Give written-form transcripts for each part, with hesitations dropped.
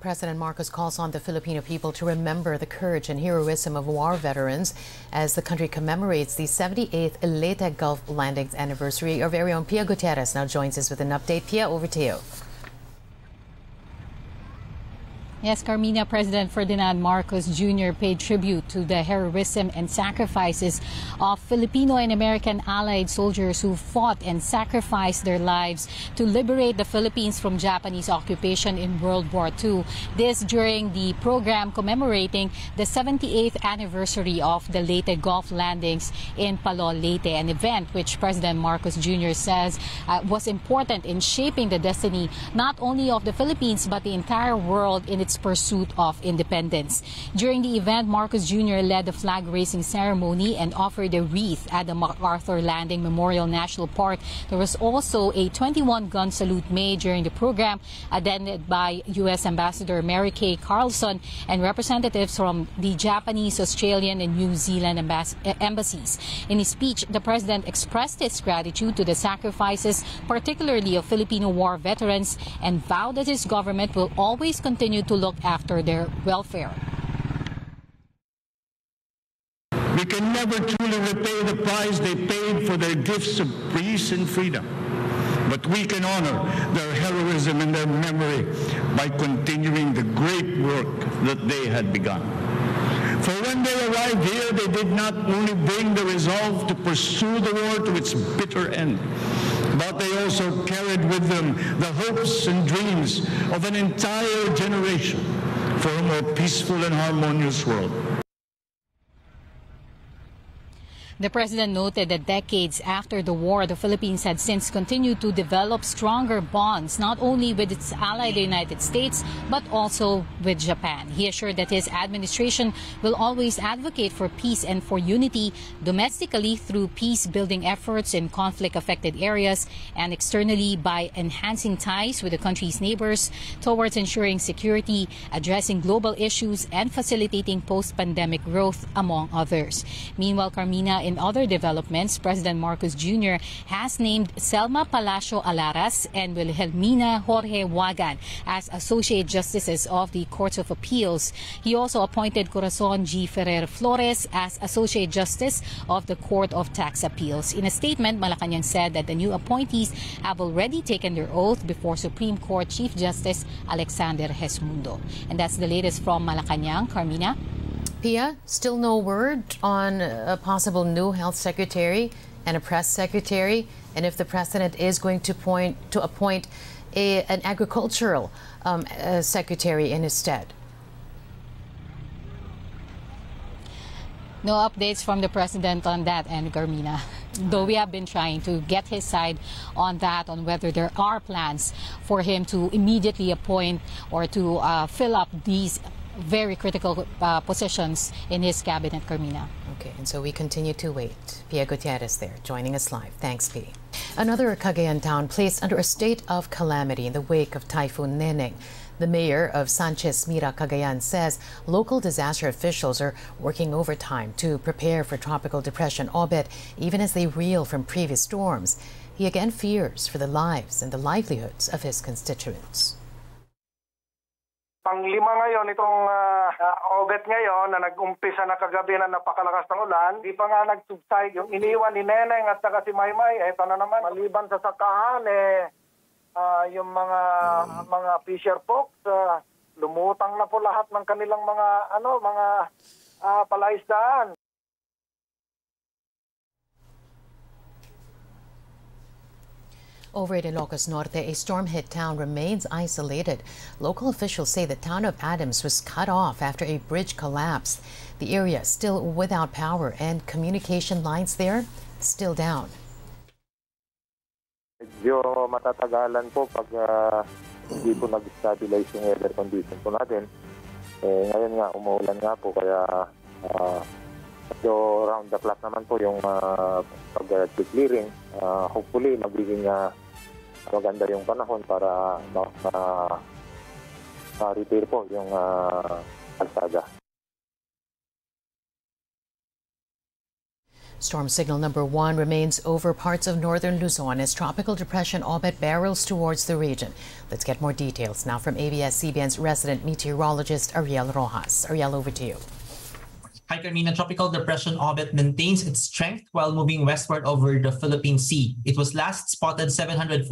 President Marcos calls on the Filipino people to remember the courage and heroism of war veterans as the country commemorates the 78th Leyte Gulf landings anniversary. Our very own Pia Gutierrez now joins us with an update. Pia, over to you. Yes, Carmina, President Ferdinand Marcos Jr. paid tribute to the heroism and sacrifices of Filipino and American allied soldiers who fought and sacrificed their lives to liberate the Philippines from Japanese occupation in World War II. This during the program commemorating the 78th anniversary of the Leyte Gulf landings in Palol, Leyte, an event which President Marcos Jr. says was important in shaping the destiny not only of the Philippines but the entire world in its pursuit of independence. During the event, Marcos Jr. led the flag-raising ceremony and offered a wreath at the MacArthur Landing Memorial National Park. There was also a 21-gun salute made during the program, attended by U.S. Ambassador Mary Kay Carlson and representatives from the Japanese, Australian, and New Zealand embassies. In his speech, the president expressed his gratitude to the sacrifices, particularly of Filipino war veterans, and vowed that his government will always continue to look after their welfare. We can never truly repay the price they paid for their gifts of peace and freedom, but we can honor their heroism and their memory by continuing the great work that they had begun. For when they arrived here, they did not only bring the resolve to pursue the war to its bitter end, but they also carried with them the hopes and dreams of an entire generation for a more peaceful and harmonious world. The president noted that decades after the war, the Philippines had since continued to develop stronger bonds, not only with its ally, the United States, but also with Japan. He assured that his administration will always advocate for peace and for unity domestically through peace-building efforts in conflict-affected areas and externally by enhancing ties with the country's neighbors towards ensuring security, addressing global issues, and facilitating post-pandemic growth, among others. Meanwhile, Carmina, in other developments, President Marcos Jr. has named Selma Palacio Alaras and Wilhelmina Jorge Wagan as Associate Justices of the Courts of Appeals. He also appointed Corazon G. Ferrer Flores as Associate Justice of the Court of Tax Appeals. In a statement, Malacanang said that the new appointees have already taken their oath before Supreme Court Chief Justice Alexander Gesmundo. And that's the latest from Malacanang. Carmina? Pia, still no word on a possible new health secretary and a press secretary, and if the president is going to appoint an agricultural secretary in his stead. No updates from the president on that, and Carmina, though we have been trying to get his side on that, on whether there are plans for him to immediately appoint or to fill up these very critical positions in his cabinet, Carmina. Okay, and so we continue to wait. Pia Gutierrez there, joining us live. Thanks, Pia. Another Cagayan town placed under a state of calamity in the wake of Typhoon Neneng. The mayor of Sanchez Mira, Cagayan, says local disaster officials are working overtime to prepare for Tropical Depression Obet, even as they reel from previous storms. He again fears for the lives and the livelihoods of his constituents. Panglima ngayon itong Obet ngayon na nag-umpisa na kagabi na napakalakas ng ulan. Di pa nga nag-subside yung iniwan ni Neneng at saka si Maymay. Eto na naman, maliban sa sakahan, yung mga fisher folks, lumutang na po lahat ng kanilang mga palaisdaan. Over at Ilocos Norte, a storm-hit town remains isolated. Local officials say the town of Adams was cut off after a bridge collapsed. The area still without power, and communication lines there still down. Medyo matatagalan po pag hindi po nag-stabilize yung weather condition po natin. Ngayon nga, umuulan nga po, kaya so round the clock naman po yung pag-clearing. Hopefully, magiging maganda yung panahon para ma-repair po yung kalsada. Storm signal number 1 remains over parts of northern Luzon as Tropical Depression Obet barrels towards the region. Let's get more details now from ABS-CBN's resident meteorologist Ariel Rojas. Ariel, over to you. Hi, Carmina. Tropical Depression Obet maintains its strength while moving westward over the Philippine Sea. It was last spotted 745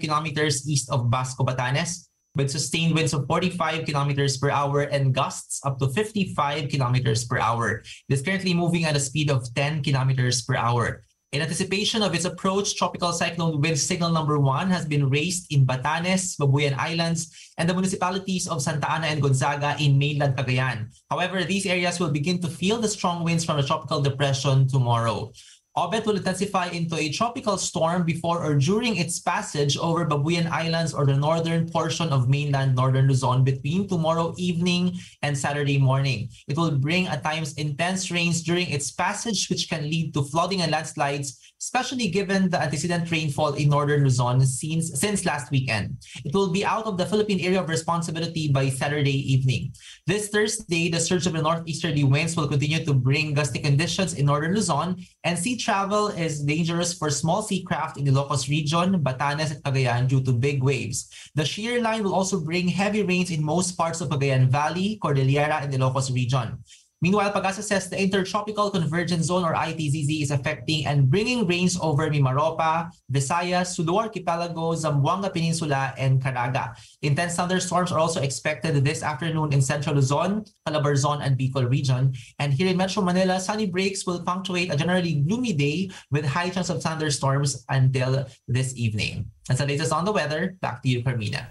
kilometers east of Basco, Batanes, with sustained winds of 45 kilometers per hour and gusts up to 55 kilometers per hour. It is currently moving at a speed of 10 kilometers per hour. In anticipation of its approach, Tropical Cyclone Wind Signal Number 1 has been raised in Batanes, Babuyan Islands, and the municipalities of Santa Ana and Gonzaga in mainland Cagayan. However, these areas will begin to feel the strong winds from the tropical depression tomorrow. Obet will intensify into a tropical storm before or during its passage over Babuyan Islands or the northern portion of mainland northern Luzon between tomorrow evening and Saturday morning. It will bring at times intense rains during its passage, which can lead to flooding and landslides, especially given the antecedent rainfall in northern Luzon since last weekend. It will be out of the Philippine area of responsibility by Saturday evening. This Thursday, the surge of the northeasterly winds will continue to bring gusty conditions in northern Luzon, and sea travel is dangerous for small sea craft in the Ilocos region, Batanes, and Cagayan due to big waves. The shear line will also bring heavy rains in most parts of Cagayan Valley, Cordillera, and the Ilocos region. Meanwhile, Pagasa says the Intertropical Convergence Zone or ITCZ is affecting and bringing rains over Mimaropa, Visayas, Sulu Archipelago, Zamboanga Peninsula, and Caraga. Intense thunderstorms are also expected this afternoon in Central Luzon, Calabarzon, and Bicol region. And here in Metro Manila, sunny breaks will punctuate a generally gloomy day with high chance of thunderstorms until this evening. That's the latest on the weather. Back to you, Carmina.